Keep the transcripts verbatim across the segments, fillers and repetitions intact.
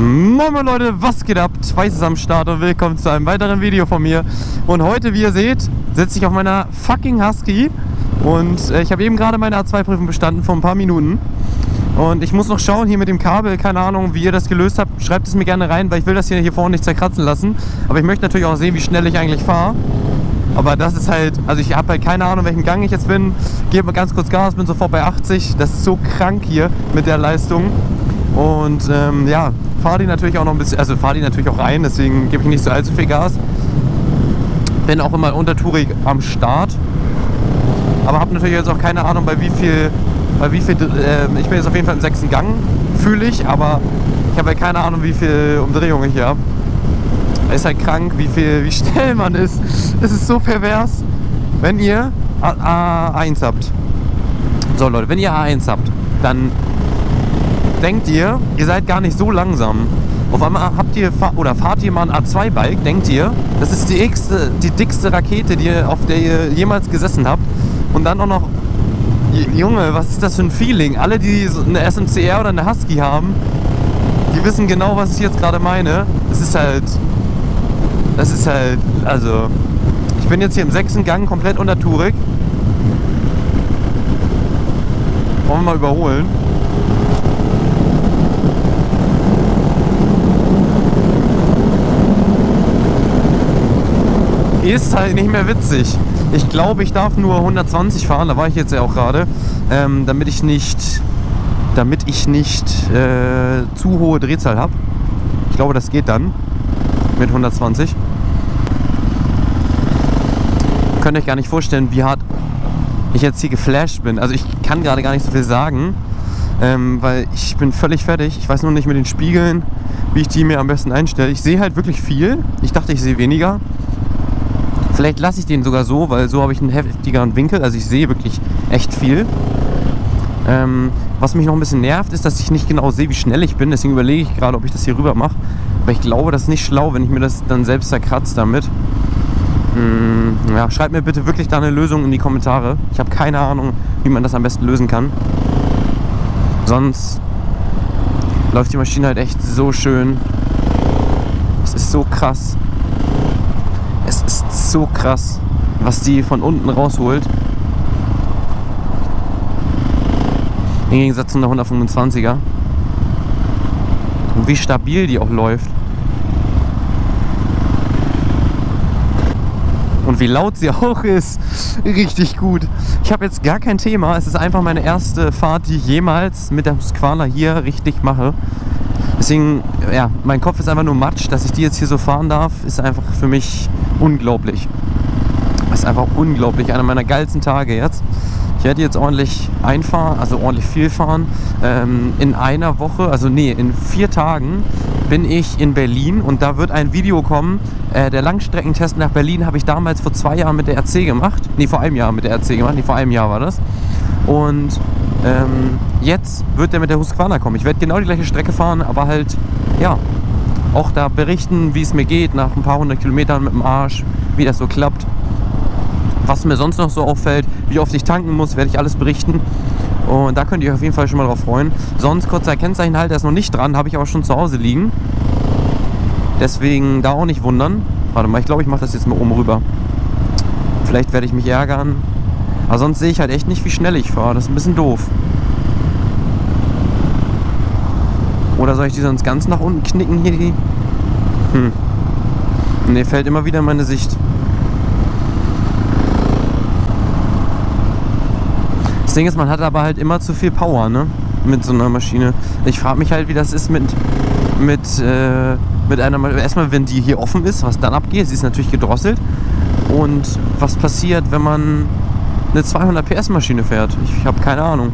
Moin Moin Leute, was geht ab? Zwei zusammen Start und willkommen zu einem weiteren Video von mir. Und heute, wie ihr seht, sitze ich auf meiner fucking Husky. Und äh, ich habe eben gerade meine A zwei Prüfung bestanden, vor ein paar Minuten. Und ich muss noch schauen, hier mit dem Kabel, keine Ahnung, wie ihr das gelöst habt. Schreibt es mir gerne rein, weil ich will das hier, hier vorne nicht zerkratzen lassen. Aber ich möchte natürlich auch sehen, wie schnell ich eigentlich fahre. Aber das ist halt, also ich habe halt keine Ahnung, welchen Gang ich jetzt bin. Gebe mal ganz kurz Gas, bin sofort bei achtzig. Das ist so krank hier mit der Leistung. Und ähm, ja, fahre die natürlich auch noch ein bisschen, also fahre die natürlich auch rein, deswegen gebe ich nicht so allzu viel Gas. Bin auch immer untertourig am Start. Aber habe natürlich jetzt auch keine Ahnung, bei wie viel, bei wie viel, äh, ich bin jetzt auf jeden Fall im sechsten Gang, fühle ich, aber ich habe ja halt keine Ahnung, wie viel Umdrehung ich hier habe. Ist halt krank, wie viel, wie schnell man ist. Es ist so pervers, wenn ihr A eins habt. So Leute, wenn ihr A eins habt, dann denkt ihr, ihr seid gar nicht so langsam. Auf einmal habt ihr, oder fahrt ihr mal einen A zwei Bike, denkt ihr, das ist die, x-te, die dickste Rakete, die ihr, auf der ihr jemals gesessen habt. Und dann auch noch, Junge, was ist das für ein Feeling? Alle, die eine S M C R oder eine Husky haben, die wissen genau, was ich jetzt gerade meine. Es ist halt, das ist halt, also, ich bin jetzt hier im sechsten Gang komplett untertourig. Wollen wir mal überholen. Ist halt nicht mehr witzig. Ich glaube, ich darf nur hundertzwanzig fahren, da war ich jetzt ja auch gerade, ähm, damit ich nicht, damit ich nicht äh, zu hohe Drehzahl habe. Ich glaube, das geht dann mit hundertzwanzig. Könnt ihr euch gar nicht vorstellen, wie hart ich jetzt hier geflasht bin. Also ich kann gerade gar nicht so viel sagen, ähm, weil ich bin völlig fertig. Ich weiß nur nicht mit den Spiegeln, wie ich die mir am besten einstelle. Ich sehe halt wirklich viel. Ich dachte, ich sehe weniger. Vielleicht lasse ich den sogar so, weil so habe ich einen heftigeren Winkel. Also ich sehe wirklich echt viel. Ähm, was mich noch ein bisschen nervt, ist, dass ich nicht genau sehe, wie schnell ich bin. Deswegen überlege ich gerade, ob ich das hier rüber mache. Aber ich glaube, das ist nicht schlau, wenn ich mir das dann selbst zerkratze damit. Hm, ja, schreibt mir bitte wirklich da eine Lösung in die Kommentare. Ich habe keine Ahnung, wie man das am besten lösen kann. Sonst läuft die Maschine halt echt so schön. Es ist so krass. Es ist so krass, was die von unten rausholt. Im Gegensatz zu einer hundertfünfundzwanziger. Und wie stabil die auch läuft. Und wie laut sie auch ist. Richtig gut. Ich habe jetzt gar kein Thema. Es ist einfach meine erste Fahrt, die ich jemals mit der Husqvarna hier richtig mache. Deswegen, ja, mein Kopf ist einfach nur matsch. Dass ich die jetzt hier so fahren darf, ist einfach für mich unglaublich. Das ist einfach unglaublich. Einer meiner geilsten Tage jetzt. Ich werde jetzt ordentlich einfahren, also ordentlich viel fahren. Ähm, in einer Woche, also nee, in vier Tagen bin ich in Berlin und da wird ein Video kommen. Äh, der Langstreckentest nach Berlin habe ich damals vor zwei Jahren mit der R C gemacht. Nee, vor einem Jahr mit der R C gemacht. Nee, vor einem Jahr war das. Und ähm, jetzt wird der mit der Husqvarna kommen. Ich werde genau die gleiche Strecke fahren, aber halt, ja, auch da berichten, wie es mir geht, nach ein paar hundert Kilometern mit dem Arsch, wie das so klappt, was mir sonst noch so auffällt, wie oft ich tanken muss, werde ich alles berichten. Und da könnt ihr euch auf jeden Fall schon mal drauf freuen. Sonst kurzer Kennzeichenhalter ist noch nicht dran, habe ich aber schon zu Hause liegen. Deswegen da auch nicht wundern. Warte mal, ich glaube, ich mache das jetzt mal oben rüber. Vielleicht werde ich mich ärgern. Aber sonst sehe ich halt echt nicht, wie schnell ich fahre. Das ist ein bisschen doof. Oder soll ich die sonst ganz nach unten knicken hier? Hm. Ne, fällt immer wieder in meine Sicht. Das Ding ist, man hat aber halt immer zu viel Power, ne? Mit so einer Maschine. Ich frage mich halt, wie das ist mit, mit, äh, mit einer Maschine. Erstmal, wenn die hier offen ist, was dann abgeht. Sie ist natürlich gedrosselt. Und was passiert, wenn man eine zweihundert P S Maschine fährt? Ich, ich habe keine Ahnung.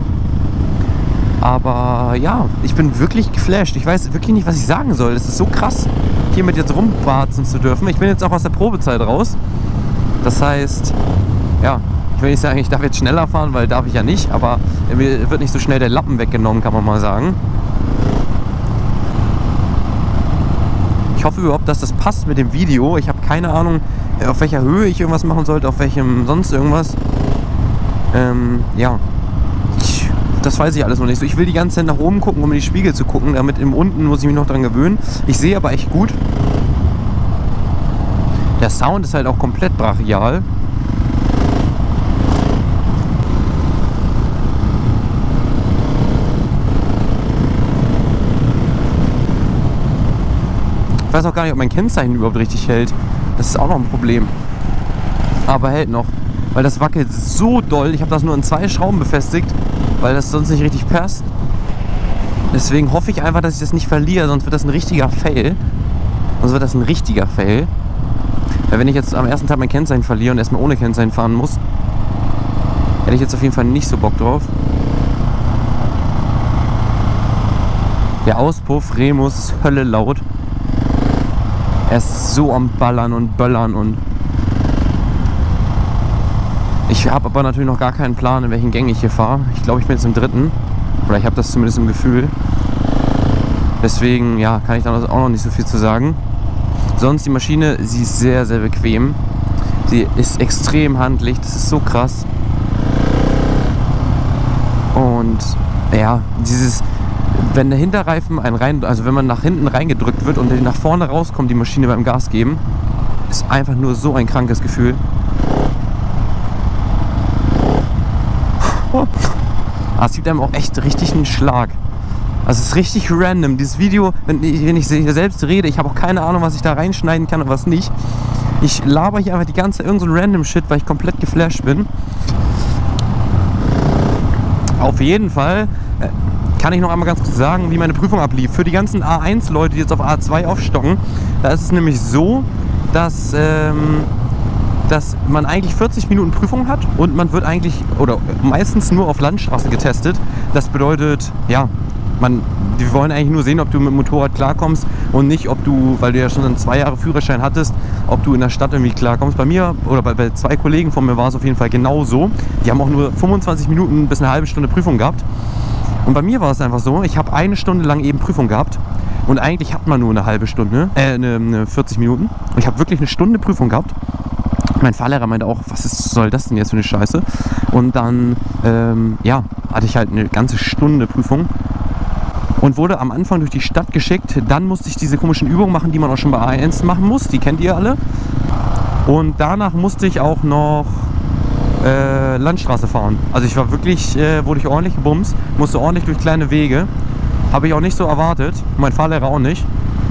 Aber ja, ich bin wirklich geflasht. Ich weiß wirklich nicht, was ich sagen soll. Es ist so krass, hiermit jetzt rumwarzen zu dürfen. Ich bin jetzt auch aus der Probezeit raus. Das heißt, ja, ich will nicht sagen, ich darf jetzt schneller fahren, weil darf ich ja nicht. Aber mir wird nicht so schnell der Lappen weggenommen, kann man mal sagen. Ich hoffe überhaupt, dass das passt mit dem Video. Ich habe keine Ahnung, auf welcher Höhe ich irgendwas machen sollte, auf welchem sonst irgendwas. Ähm, ja. das weiß ich alles noch nicht. So, ich will die ganze Zeit nach oben gucken, um in die Spiegel zu gucken. Damit im unten muss ich mich noch dran gewöhnen. Ich sehe aber echt gut. Der Sound ist halt auch komplett brachial. Ich weiß noch gar nicht, ob mein Kennzeichen überhaupt richtig hält. Das ist auch noch ein Problem. Aber hält noch. Weil das wackelt so doll. Ich habe das nur in zwei Schrauben befestigt, weil das sonst nicht richtig passt. Deswegen hoffe ich einfach, dass ich das nicht verliere, sonst wird das ein richtiger Fail. Sonst wird das ein richtiger Fail. Weil wenn ich jetzt am ersten Tag mein Kennzeichen verliere und erstmal ohne Kennzeichen fahren muss, hätte ich jetzt auf jeden Fall nicht so Bock drauf. Der Auspuff Remus ist Hölle laut. Er ist so am Ballern und Böllern und... Ich habe aber natürlich noch gar keinen Plan, in welchen Gängen ich hier fahre. Ich glaube, ich bin jetzt im dritten. Oder ich habe das zumindest im Gefühl. Deswegen, ja, kann ich da auch noch nicht so viel zu sagen. Sonst die Maschine, sie ist sehr, sehr bequem. Sie ist extrem handlich, das ist so krass. Und ja, dieses, wenn der Hinterreifen ein rein, also wenn man nach hinten reingedrückt wird und nach vorne rauskommt, die Maschine beim Gas geben, ist einfach nur so ein krankes Gefühl. Aber es gibt einem auch echt richtig einen Schlag. Also es ist richtig random. Dieses Video, wenn ich, wenn ich selbst rede, ich habe auch keine Ahnung, was ich da reinschneiden kann und was nicht. Ich laber hier einfach die ganze Zeit irgendeinen random Shit, weil ich komplett geflasht bin. Auf jeden Fall kann ich noch einmal ganz kurz sagen, wie meine Prüfung ablief. Für die ganzen A eins Leute, die jetzt auf A zwei aufstocken, da ist es nämlich so, dass... Ähm, dass man eigentlich vierzig Minuten Prüfung hat und man wird eigentlich oder meistens nur auf Landstraße getestet. Das bedeutet, ja, man, die wollen eigentlich nur sehen, ob du mit dem Motorrad klarkommst und nicht, ob du, weil du ja schon zwei Jahre Führerschein hattest, ob du in der Stadt irgendwie klarkommst. Bei mir oder bei, bei zwei Kollegen von mir war es auf jeden Fall genauso. Die haben auch nur fünfundzwanzig Minuten bis eine halbe Stunde Prüfung gehabt. Und bei mir war es einfach so, ich habe eine Stunde lang eben Prüfung gehabt und eigentlich hat man nur eine halbe Stunde, äh, eine vierzig Minuten. Und ich habe wirklich eine Stunde Prüfung gehabt. Mein Fahrlehrer meinte auch, was ist, soll das denn jetzt für eine Scheiße? Und dann, ähm, ja, hatte ich halt eine ganze Stunde Prüfung und wurde am Anfang durch die Stadt geschickt. Dann musste ich diese komischen Übungen machen, die man auch schon bei A eins machen muss. Die kennt ihr alle. Und danach musste ich auch noch äh, Landstraße fahren. Also ich war wirklich, äh, wurde ich ordentlich gebumst, musste ordentlich durch kleine Wege. Habe ich auch nicht so erwartet, mein Fahrlehrer auch nicht.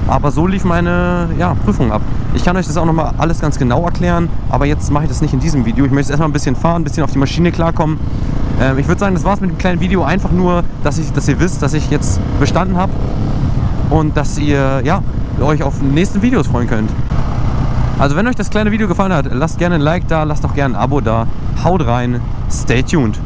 Aber so lief meine, ja, Prüfung ab. Ich kann euch das auch nochmal alles ganz genau erklären, aber jetzt mache ich das nicht in diesem Video. Ich möchte erstmal ein bisschen fahren, ein bisschen auf die Maschine klarkommen. Ähm, ich würde sagen, das war's mit dem kleinen Video. Einfach nur, dass, ich, dass ihr wisst, dass ich jetzt bestanden habe und dass ihr, ja, euch auf die nächsten Videos freuen könnt. Also wenn euch das kleine Video gefallen hat, lasst gerne ein Like da, lasst auch gerne ein Abo da. Haut rein, stay tuned.